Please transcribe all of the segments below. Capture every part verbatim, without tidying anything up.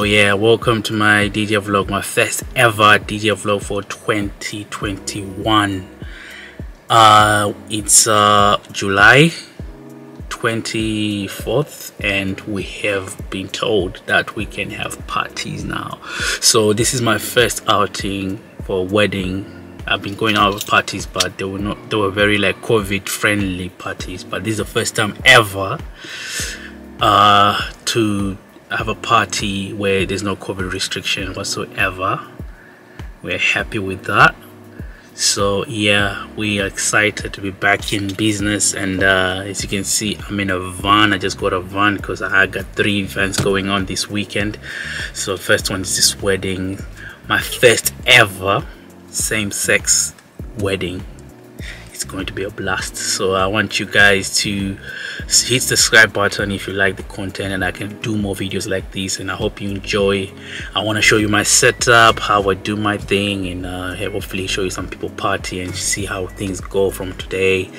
So yeah, welcome to my D J vlog, my first ever D J vlog for twenty twenty-one. Uh, it's uh, July twenty-fourth, and we have been told that we can have parties now. So this is my first outing for a wedding. I've been going out with parties, but they were not they were very like COVID friendly parties, but this is the first time ever uh to have a party where there's no COVID restriction whatsoever. We're happy with that. So yeah, we are excited to be back in business, and uh as you can see, I'm in a van. I just got a van because I got three events going on this weekend. So first one is this wedding, my first ever same-sex wedding. It's going to be a blast. So I want you guys to hit the subscribe button if you like the content, and I can do more videos like this, and I hope you enjoy. I want to show you my setup, how I do my thing, and uh, hopefully show you some people party and see how things go from today.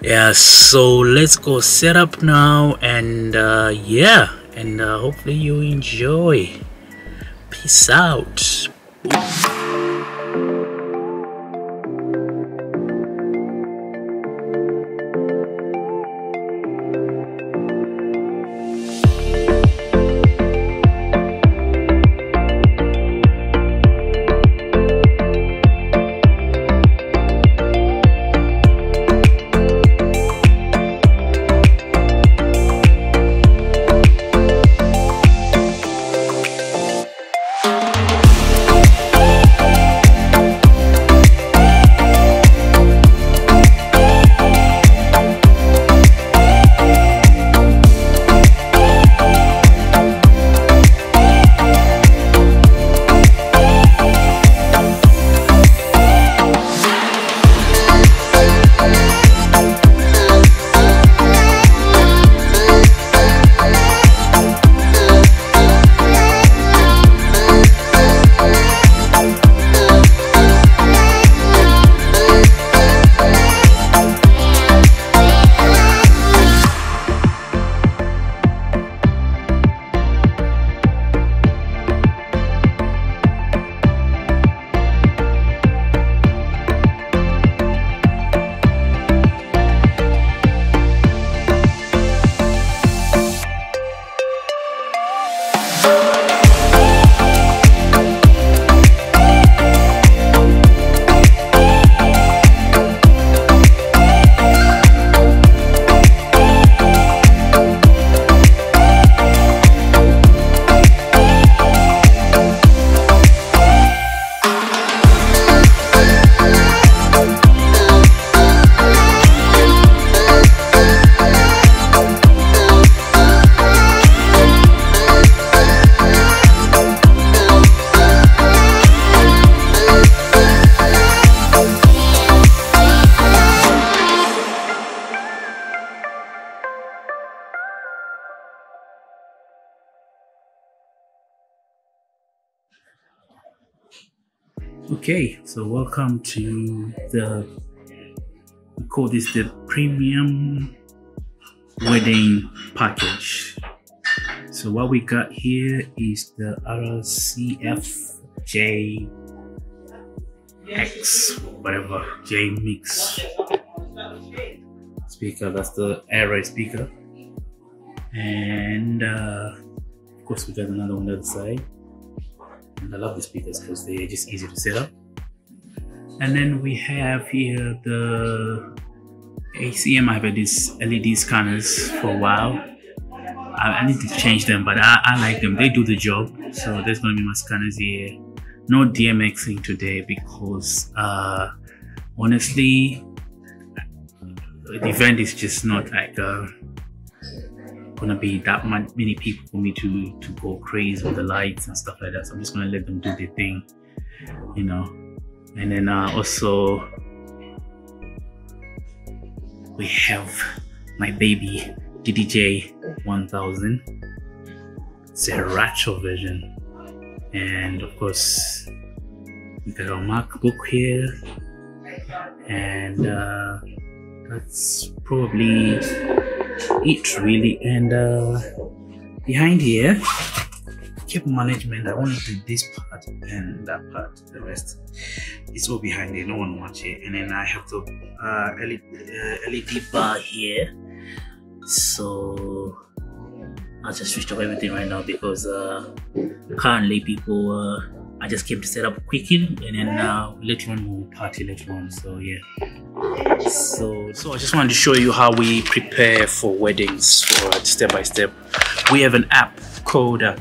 Yeah, so let's go set up now, and uh, yeah, and uh, hopefully you enjoy. Peace out. Boom. Okay, so welcome to the, we call this the premium wedding package. So what we got here is the R C F J X, whatever, J mix speaker. That's the array speaker, and uh, of course we got another one on the other side. And I love the speakers because they're just easy to set up. And then we have here the A C M. I've had these L E D scanners for a while. I, I need to change them, but I, I like them. They do the job. So there's going to be my scanners here. No D M Xing today because uh, honestly, the event is just not like a, gonna be that many people for me to to go crazy with the lights and stuff like that. So I'm just gonna let them do their thing, you know. And then uh, also we have my baby D D J one thousand Sriracha version, and of course we got our MacBook here, and uh, that's probably it really. And uh behind here keep management. I only did this part and that part. The rest, it's all behind there. No one watch it. And then I have the uh, L E D bar here. So I just switched up everything right now because uh, currently people. Uh, I just kept the setup quickly, and then uh, later on we'll party later on. So yeah. So so I just wanted to show you how we prepare for weddings, for uh, step by step. We have an app called uh,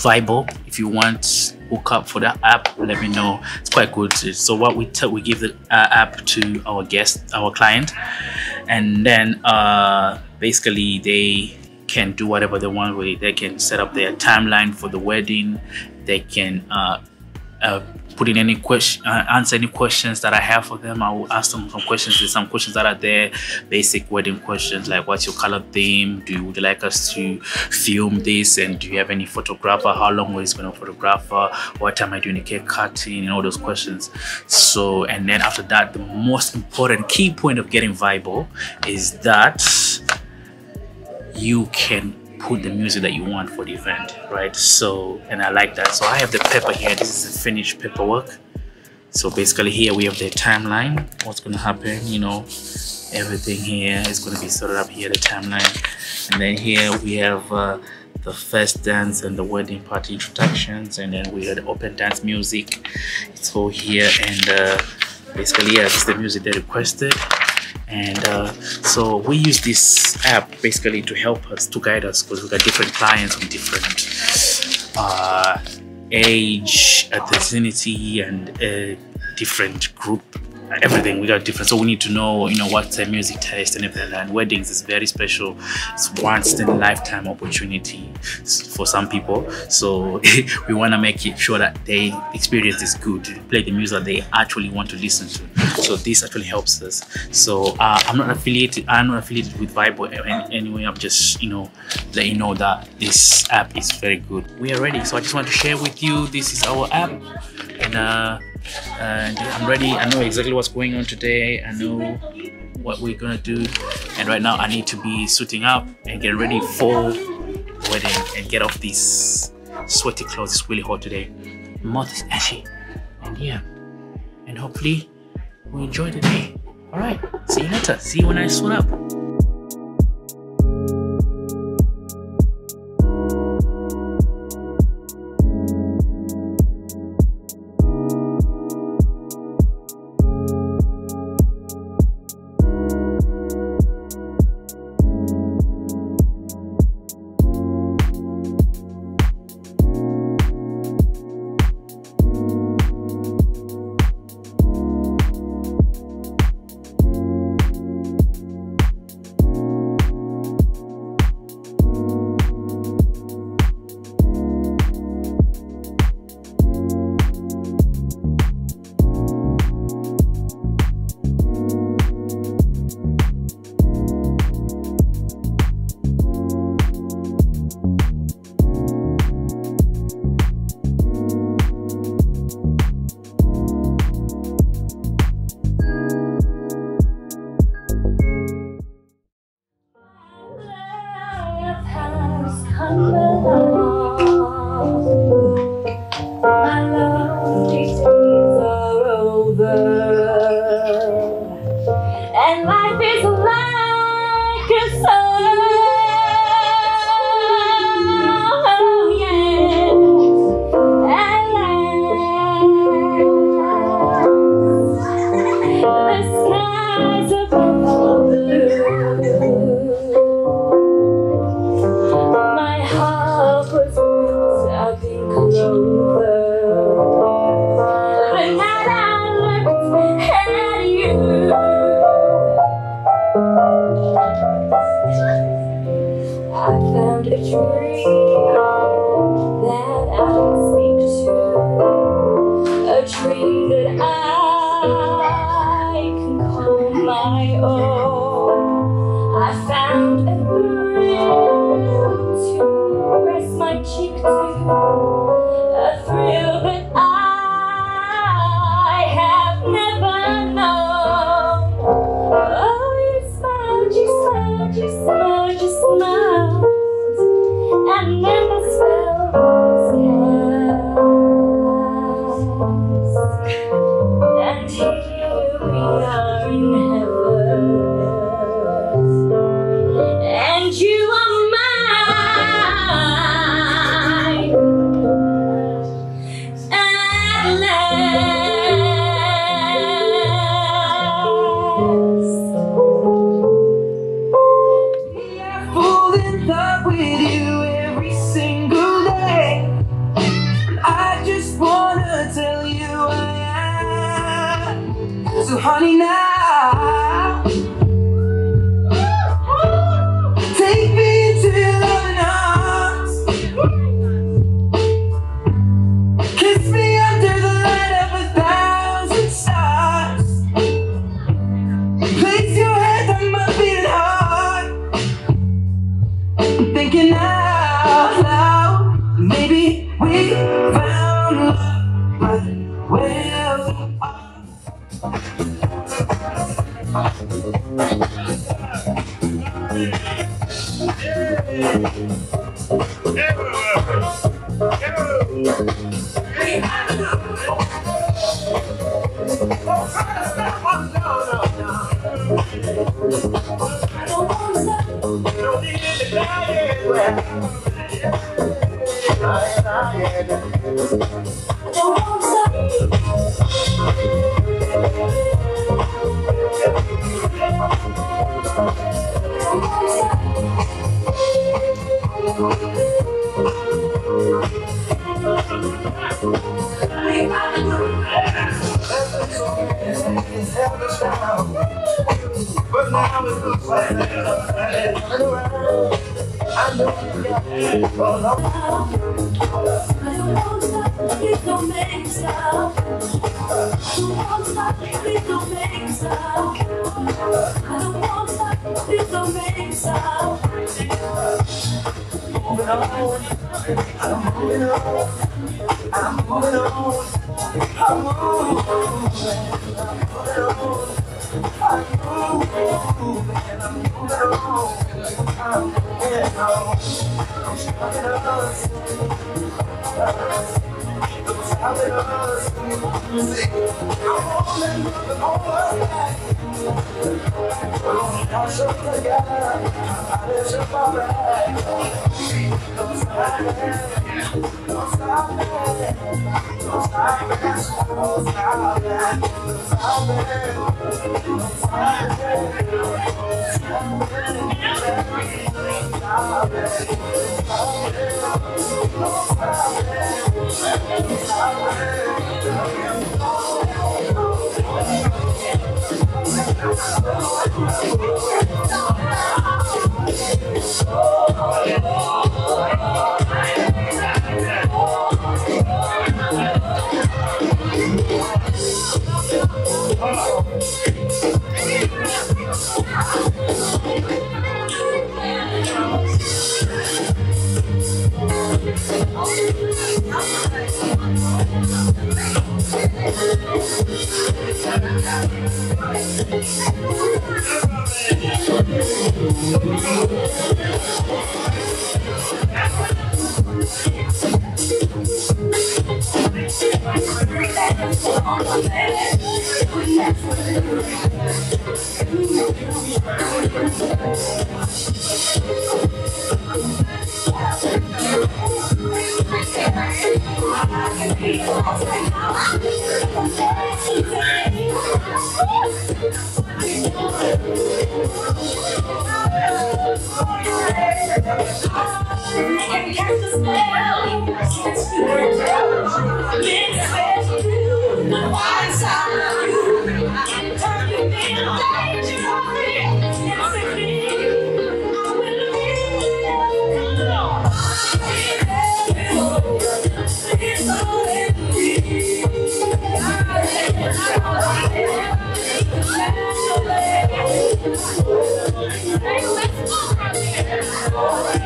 Vibo. If you want hook up for that app, let me know. It's quite good. So what we we give the uh, app to our guest, our client, and then uh, basically they can do whatever they want with it. They can set up their timeline for the wedding. They can uh, uh, put in any question, uh, answer any questions that I have for them. I will ask them some questions. There's some questions that are there, basic wedding questions like, what's your color theme? Do you would you like us to film this? And do you have any photographer? How long was it going to photographer? What time I doing the cake cutting? And all those questions. So, and then after that, the most important key point of getting Vibo is that you can put the music that you want for the event, right? So, and I like that. So I have the paper here. This is the finished paperwork. So basically here we have the timeline, what's going to happen, you know, everything here is going to be sorted up here, the timeline. And then here we have uh, the first dance and the wedding party introductions. And then we had open dance music. It's all here. And uh, basically, yeah, this is the music they requested. And uh, so we use this app basically to help us, to guide us, because we've got different clients from different uh, age, ethnicity, and uh, different group, everything. We got different, so we need to know, you know, what's their music taste and everything. And weddings is very special. It's once in a lifetime opportunity for some people. So we want to make it sure that their experience is good. Play the music that they actually want to listen to. So this actually helps us. So uh, I'm not affiliated. I'm not affiliated with Vibo anyway. I'm just, you know, letting you know that this app is very good. We are ready. So I just want to share with you. This is our app, and. Uh, and uh, I'm ready. I know exactly what's going on today. I know what we're gonna do, and right now I need to be suiting up and get ready for the wedding and get off these sweaty clothes. It's really hot today. My mouth is ashy, and yeah, and hopefully we enjoy the day. All right, see you later. See you when I suit up. We are friends.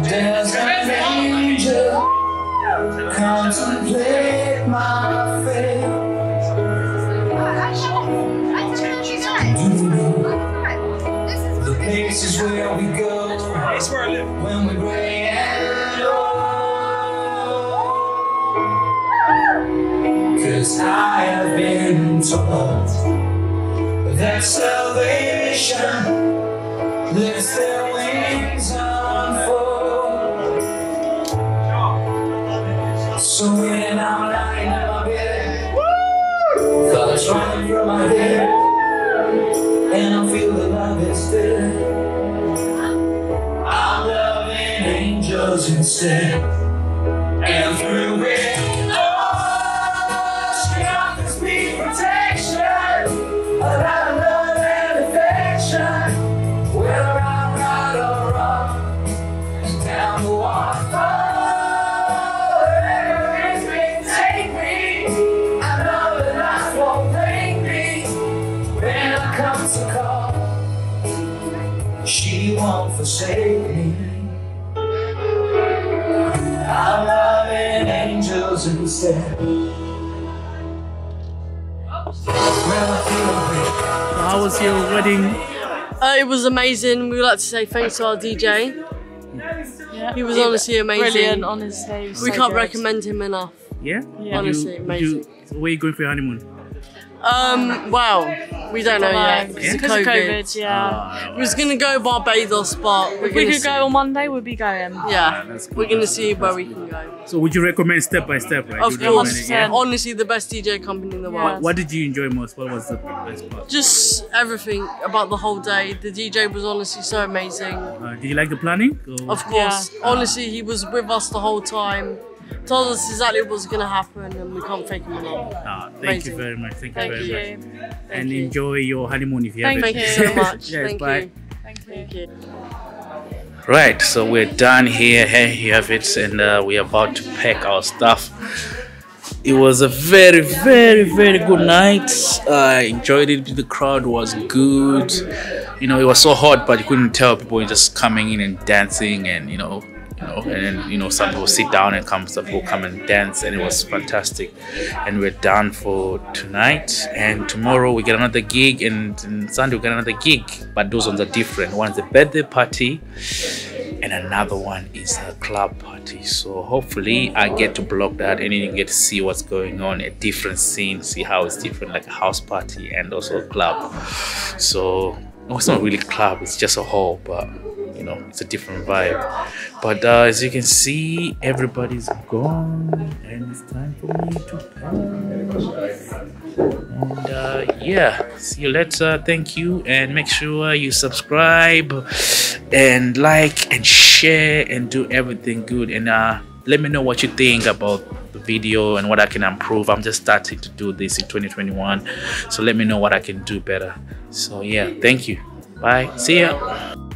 There's an angel contemplate my fate. The place is where we go when we gray and old. Cause I have been told that salvation lifts their wings unfold. So when I'm lying in my bed, thoughts running through my head, and I feel the love is dead, I'm loving angels instead. And through it all, she offers me protection, a lot of love and affection. Forsake me. I'm loving angels instead. How was your wedding? Uh, it was amazing. We would like to say thanks to our D J. Yeah. He was honestly amazing. Brilliant, honestly. We so can't good. recommend him enough. Yeah? yeah. Honestly, you, amazing. You, where are you going for your honeymoon? Um, well, we don't know yet. Because of COVID. COVID, yeah. We was going to go Barbados, but if we could go on Monday, we'd be going. Yeah, we're going to see where we can go. So would you recommend step by step, right? Of course, honestly, the best D J company in the world. What did you enjoy most? What was the best part? Just everything about the whole day. The D J was honestly so amazing. Uh, did you like the planning? Or? Of course. Yeah. Honestly, he was with us the whole time. Told us exactly what was going to happen, and we can't fake him along. Ah, thank Amazing. you very much. Thank, thank you very you. much. Thank and you. enjoy your honeymoon if you have it. Thank you so much. Yes, thank, bye. You. Thank, thank you. Right, so we're done here. Here you have it, and uh, we're about to pack our stuff. It was a very, very, very good night. I enjoyed it. The crowd was good. You know, it was so hot, but you couldn't tell. People were just coming in and dancing, and you know. You know, and then, you know, some people sit down and come, some people come and dance, and it was fantastic. And we're done for tonight. And tomorrow we get another gig, and, and Sunday we get another gig. But those ones are different. One's a birthday party, and another one is a club party. So hopefully I get to block that, and then you get to see what's going on, a different scene, see how it's different, like a house party and also a club. So well, it's not really a club; it's just a hall, but. You know, it's a different vibe. But uh, as you can see, everybody's gone, and it's time for me to pack. And uh, yeah, see you later. Thank you, and make sure you subscribe and like and share and do everything good. And uh, Let me know what you think about the video and what I can improve. I'm just starting to do this in twenty twenty-one, so let me know what I can do better. So yeah, thank you. Bye. See ya.